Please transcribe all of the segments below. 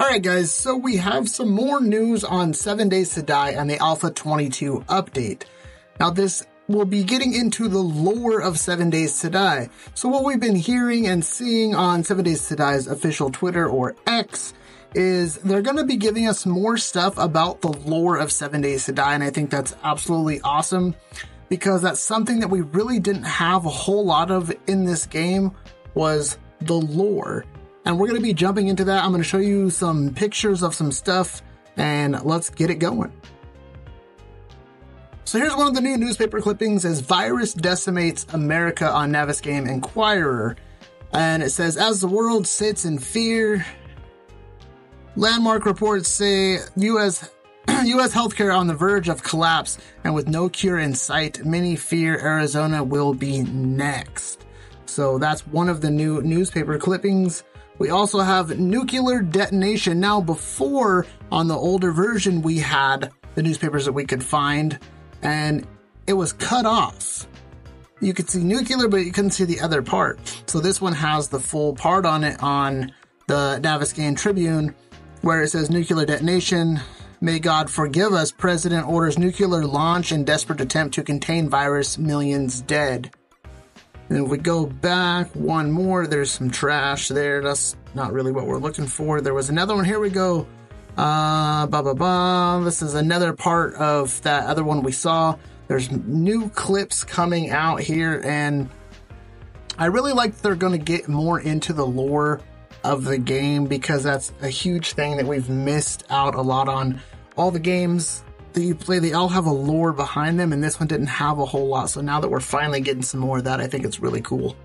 Alright guys, so we have some more news on 7 Days to Die and the Alpha 22 update. Now this will be getting into the lore of 7 Days to Die. So what we've been hearing and seeing on 7 Days to Die's official Twitter or X is they're going to be giving us more stuff about the lore of 7 Days to Die, and I think that's absolutely awesome because that's something that we really didn't have a whole lot of in this game was the lore. And we're going to be jumping into that. I'm going to show you some pictures of some stuff and let's get it going. So here's one of the new newspaper clippings as virus decimates America on Naviscan Inquirer. And it says, as the world sits in fear, landmark reports say U.S. healthcare on the verge of collapse, and with no cure in sight, many fear Arizona will be next. So that's one of the new newspaper clippings. We also have nuclear detonation. Now before, on the older version, we had the newspapers that we could find, and it was cut off. You could see nuclear, but you couldn't see the other part. So this one has the full part on it on the Naviscan Tribune, where it says nuclear detonation. May God forgive us. President orders nuclear launch in desperate attempt to contain virus, millions dead. And if we go back one more, there's some trash there. That's not really what we're looking for. There was another one. Here we go. This is another part of that other one we saw. There's new clips coming out here, and I really like that they're going to get more into the lore of the game because that's a huge thing that we've missed out a lot on. All the games that you play, they all have a lore behind them, and this one didn't have a whole lot. So now that we're finally getting some more of that, I think it's really cool.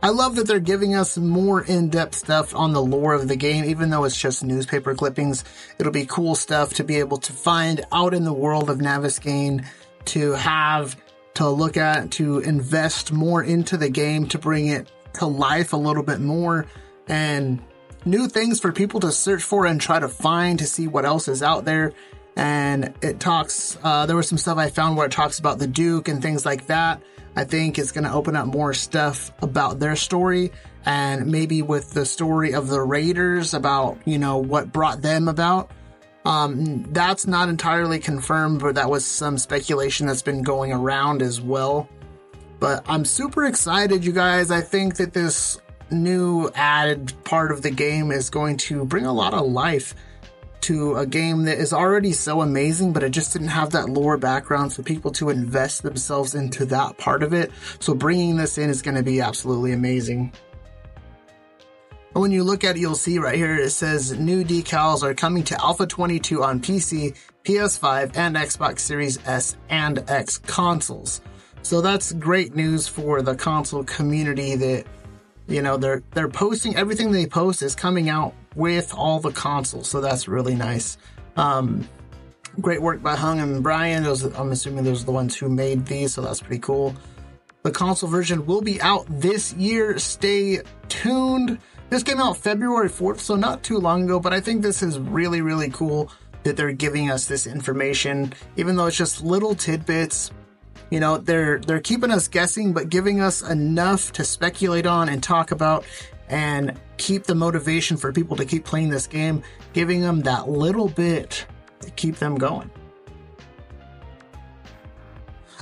I love that they're giving us more in-depth stuff on the lore of the game, even though it's just newspaper clippings. It'll be cool stuff to be able to find out in the world of Naviscane, to have, to look at, to invest more into the game, to bring it to life a little bit more, and new things for people to search for and try to find to see what else is out there. And it talks, there was some stuff I found where it talks about the Duke and things like that. I think it's going to open up more stuff about their story, and maybe with the story of the Raiders, about, you know, what brought them about. That's not entirely confirmed, but that was some speculation that's been going around as well. But I'm super excited, you guys. I think that this new added part of the game is going to bring a lot of life to a game that is already so amazing, but it just didn't have that lore background for people to invest themselves into that part of it. So bringing this in is going to be absolutely amazing. And when you look at it, you'll see right here, it says new decals are coming to Alpha 22 on PC, PS5, and Xbox Series S and X consoles. So that's great news for the console community that, you know, they're posting, everything they post is coming out with all the consoles. So that's really nice. Great work by Hung and Brian. I'm assuming those are the ones who made these. So that's pretty cool. The console version will be out this year. Stay tuned. This came out February 4th, so not too long ago, but I think this is really, really cool that they're giving us this information, even though it's just little tidbits. You know, they're keeping us guessing, but giving us enough to speculate on and talk about and keep the motivation for people to keep playing this game, giving them that little bit to keep them going.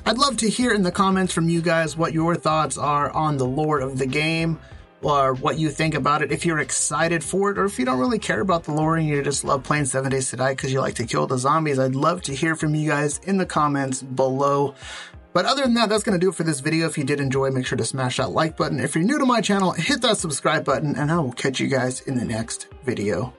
I'd love to hear in the comments from you guys what your thoughts are on the lore of the game, or what you think about it, if you're excited for it, or if you don't really care about the lore and you just love playing 7 Days to Die because you like to kill the zombies. I'd love to hear from you guys in the comments below. But other than that, that's going to do it for this video. If you did enjoy, make sure to smash that like button. If you're new to my channel, hit that subscribe button, and I will catch you guys in the next video.